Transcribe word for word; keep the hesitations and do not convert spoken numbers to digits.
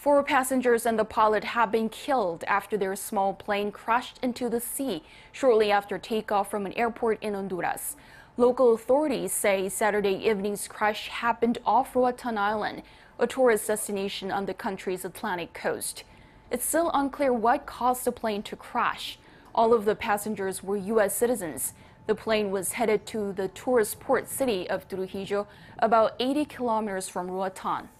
Four passengers and the pilot have been killed after their small plane crashed into the sea shortly after takeoff from an airport in Honduras. Local authorities say Saturday evening's crash happened off Roatan Island, a tourist destination on the country's Atlantic coast. It's still unclear what caused the plane to crash. All of the passengers were U S citizens. The plane was headed to the tourist port city of Trujillo, about eighty kilometers from Roatan.